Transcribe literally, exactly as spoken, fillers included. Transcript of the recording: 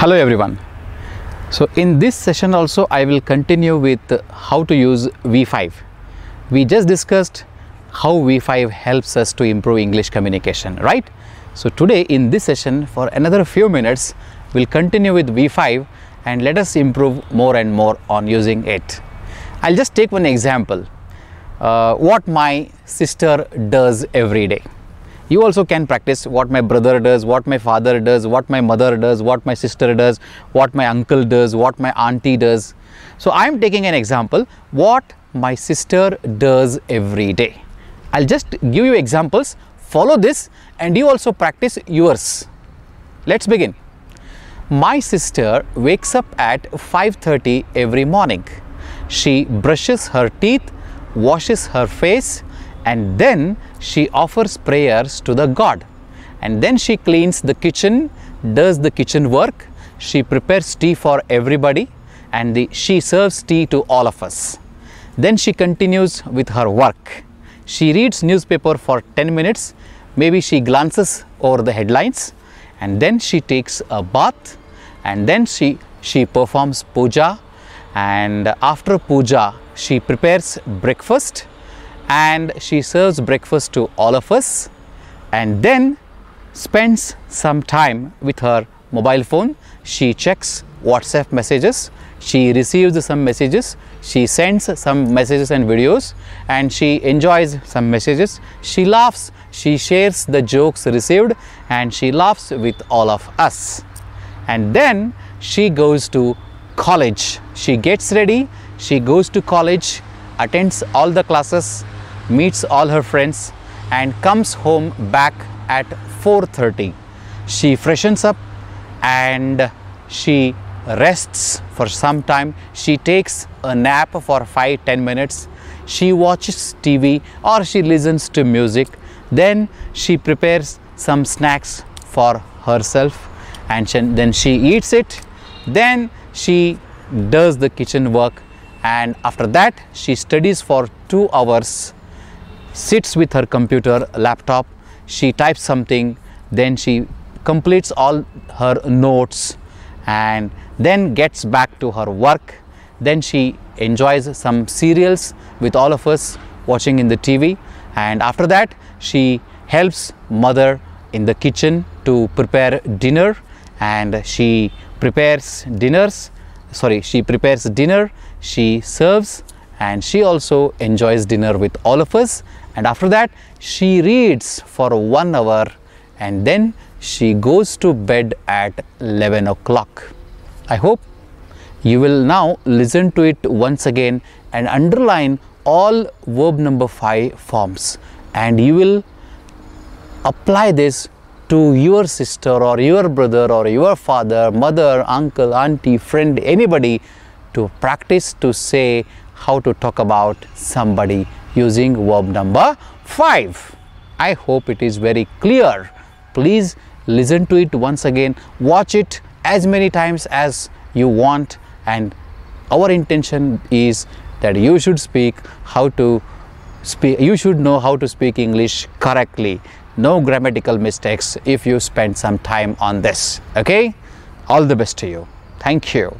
Hello everyone. So in this session also I will continue with how to use V five. We just discussed how V five helps us to improve English communication, right? So today in this session for another few minutes we'll continue with V five and let us improve more and more on using it. I'll just take one example. Uh, what my sister does every day. You also can practice what my brother does, what my father does, what my mother does, what my sister does, what my uncle does, what my auntie does. So I am taking an example, what my sister does every day. I'll just give you examples, follow this and you also practice yours. Let's begin. My sister wakes up at five thirty every morning. She brushes her teeth, washes her face, and then she offers prayers to the God, and then she cleans the kitchen, does the kitchen work, she prepares tea for everybody, and the, she serves tea to all of us. Then she continues with her work. She reads newspaper for ten minutes, maybe she glances over the headlines, and then she takes a bath, and then she, she performs puja, and after puja she prepares breakfast, and she serves breakfast to all of us, and then spends some time with her mobile phone. She checks WhatsApp messages, she receives some messages, she sends some messages and videos, and she enjoys some messages. She laughs, she shares the jokes received, and she laughs with all of us. And then she goes to college. She gets ready, she goes to college, attends all the classes, meets all her friends, and comes home back at four thirty. She freshens up and she rests for some time. She takes a nap for five to ten minutes. She watches T V or she listens to music. Then she prepares some snacks for herself, and then she eats it. Then she does the kitchen work, and after that she studies for two hours, sits with her computer, laptop, she types something, then she completes all her notes, and then gets back to her work. Then she enjoys some serials with all of us watching in the T V, and after that she helps mother in the kitchen to prepare dinner, and she prepares dinners sorry she prepares dinner, she serves, and she also enjoys dinner with all of us. And after that she reads for one hour, and then she goes to bed at eleven o'clock. I hope you will now listen to it once again and underline all verb number five forms, and you will apply this to your sister or your brother or your father, mother, uncle, auntie, friend, anybody, to practice to say how to talk about somebody using verb number five. I hope it is very clear. Please listen to it once again, watch it as many times as you want, and our intention is that you should speak how to speak, you should know how to speak English correctly. No grammatical mistakes if you spend some time on this. Okay? All the best to you. Thank you.